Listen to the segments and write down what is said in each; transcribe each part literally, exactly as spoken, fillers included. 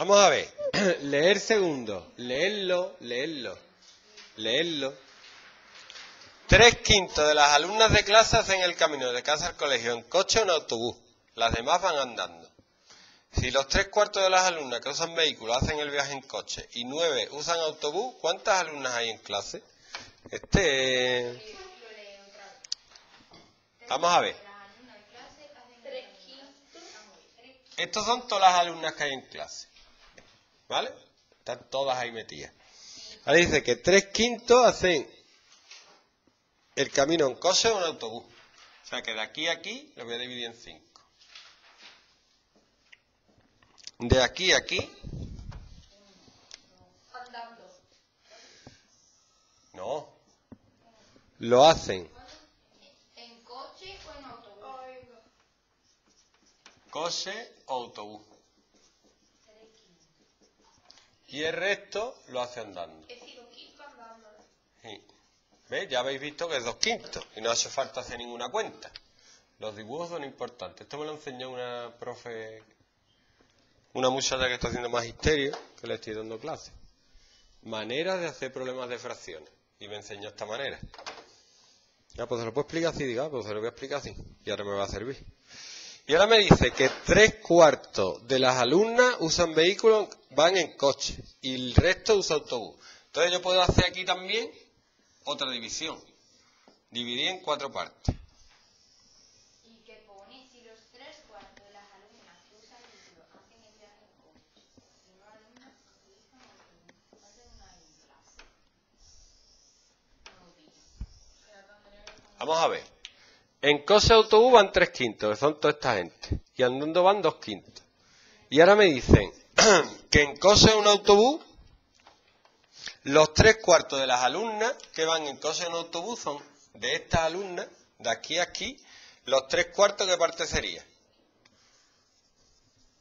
Vamos a ver. Leer segundo. Leerlo, leerlo, leerlo. Tres quintos de las alumnas de clase hacen el camino de casa al colegio en coche o en autobús. Las demás van andando. Si los tres cuartos de las alumnas que usan vehículos hacen el viaje en coche y nueve usan autobús, ¿cuántas alumnas hay en clase? Este... Vamos a ver. Estos son todas las alumnas que hay en clase. ¿Vale? Están todas ahí metidas. Ahora dice que tres quintos hacen el camino en coche o en autobús. O sea que de aquí a aquí lo voy a dividir en cinco. De aquí a aquí. Andando. No. Lo hacen. ¿En coche o en autobús? Coche o autobús. Y el resto lo hace andando. Es decir, dos quintos andando. Sí. ¿Ves? Ya habéis visto que es dos quintos. Y no hace falta hacer ninguna cuenta. Los dibujos son importantes. Esto me lo enseñó una profe... Una muchacha que está haciendo magisterio, que le estoy dando clase. Maneras de hacer problemas de fracciones. Y me enseñó esta manera. Ya, pues se lo puedo explicar así, diga, pues se lo voy a explicar así. Y ahora me va a servir. Y ahora me dice que tres cuartos de las alumnas usan vehículos, van en coche. Y el resto usa autobús. Entonces yo puedo hacer aquí también otra división. Dividir en cuatro partes. Vamos a ver. En coche autobús van tres quintos, que son toda esta gente. Y andando van dos quintos. Y ahora me dicen que en coche un autobús, los tres cuartos de las alumnas que van en coche en autobús son de estas alumnas, de aquí a aquí, los tres cuartos, ¿qué parte sería?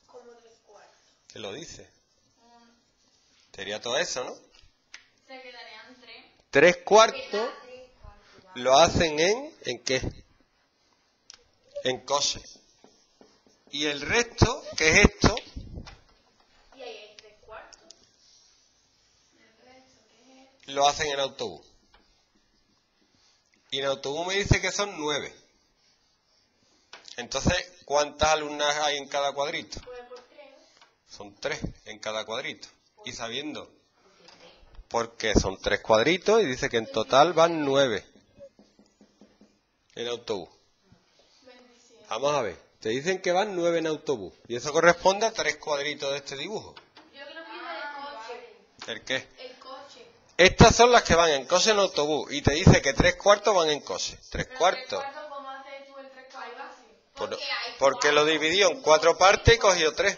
¿Cómo tres cuartos? ¿Qué lo dice? Um, sería todo eso, ¿no? Se quedarían tres. Tres cuartos. Lo hacen en, ¿en qué? En coche. Y el resto, ¿qué es esto? Y ahí hay tres cuartos. El resto, ¿qué es? Lo hacen en autobús. Y en autobús me dice que son nueve. Entonces, ¿cuántas alumnas hay en cada cuadrito? Son tres en cada cuadrito. Y sabiendo, porque son tres cuadritos y dice que en total van nueve. En autobús. Vamos a ver. Te dicen que van nueve en autobús. Y eso corresponde a tres cuadritos de este dibujo. Yo creo que ah, el coche. ¿El qué? El coche. Estas son las que van en coche en autobús. Y te dice que tres cuartos van en coche. Tres Pero cuartos. Tres cuartos ¿cómo haces tú el tres cuartos? Por, porque, porque lo dividió en cuatro partes y cogió tres.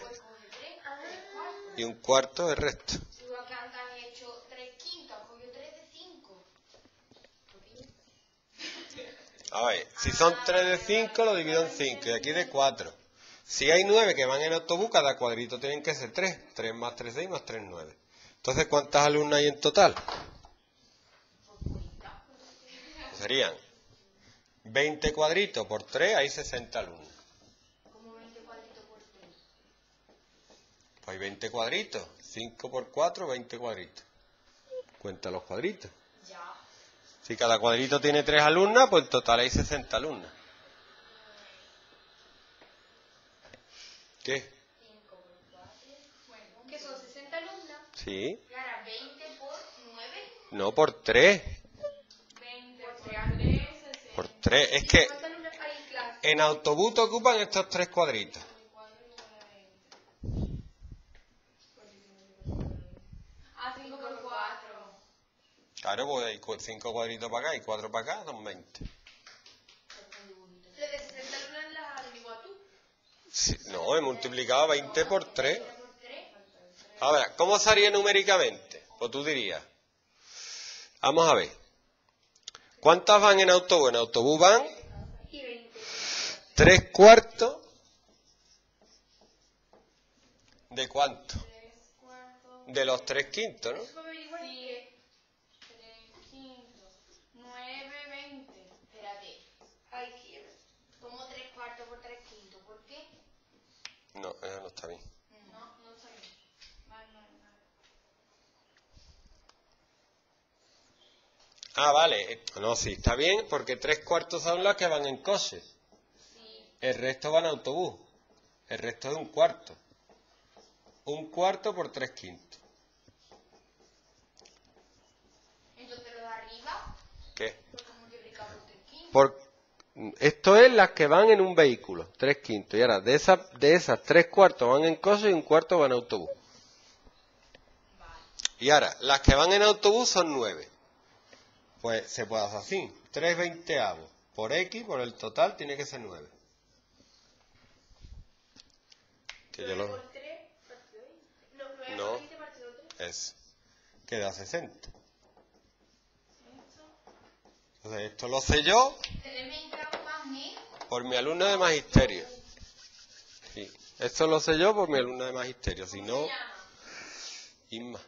Y un cuarto el resto. A ver, si son tres de cinco, lo divido en cinco, y aquí de cuatro. Si hay nueve que van en autobús, cada cuadrito tienen que ser tres. tres más tres, seis, más tres, nueve. Entonces, ¿cuántas alumnas hay en total? Serían veinte cuadritos por tres, hay sesenta alumnas. ¿Cómo veinte cuadritos por tres? Pues hay veinte cuadritos. cinco por cuatro, veinte cuadritos. Cuenta los cuadritos. Ya. Si cada cuadrito tiene tres alumnas, pues en total hay sesenta alumnas. ¿Qué? cinco por cuatro. Bueno, que son sesenta alumnas. Sí. Claro, veinte por nueve. No, por tres. veinte por tres. Por tres. Es que en autobús te ocupan estos tres cuadritos. Claro, pues hay cinco cuadritos para acá y cuatro para acá, son veinte. ¿Le de sesenta alumnas las averiguas tú? Sí, no, he multiplicado veinte por tres. Ahora, ¿cómo sería numéricamente? Pues tú dirías. Vamos a ver. ¿Cuántas van en autobús? En autobús van tres cuartos. ¿De cuánto? De los tres quintos, ¿no? No, eso no está bien. No, no está bien. Ah, vale. No, sí, está bien, porque tres cuartos son las que van en coches. Sí. El resto van en autobús. El resto es un cuarto. Un cuarto por tres quintos. Entonces, lo de arriba. ¿Qué? Por, esto es las que van en un vehículo, tres quintos. Y ahora, de esas, de esas tres cuartos van en coche y un cuarto van en autobús. Vale. Y ahora, las que van en autobús son nueve. Pues se puede hacer así, tres veinteavos por X, por el total, tiene que ser nueve. Que yo lo... No, es que da sesenta. Entonces esto lo sé yo por mi alumna de magisterio. Sí, esto lo sé yo por mi alumna de magisterio, si no... Inma.